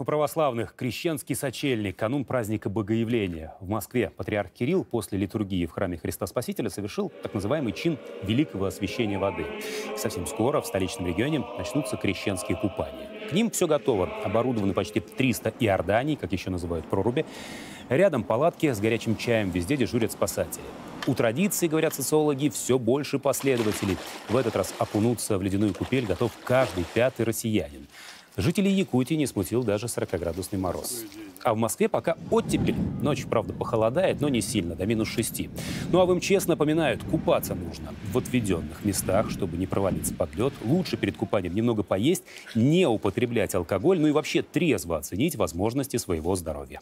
У православных крещенский сочельник, канун праздника Богоявления. В Москве патриарх Кирилл после литургии в храме Христа Спасителя совершил так называемый чин великого освящения воды. И совсем скоро в столичном регионе начнутся крещенские купания. К ним все готово. Оборудованы почти 300 иорданий, как еще называют проруби. Рядом палатки с горячим чаем, везде дежурят спасатели. У традиции, говорят социологи, все больше последователей. В этот раз окунуться в ледяную купель готов каждый пятый россиянин. Жителей Якутии не смутил даже 40-градусный мороз. А в Москве пока оттепель. Ночь, правда, похолодает, но не сильно, до -6. Ну а в МЧС напоминают, купаться нужно в отведенных местах, чтобы не провалиться под лед. Лучше перед купанием немного поесть, не употреблять алкоголь, ну и вообще трезво оценить возможности своего здоровья.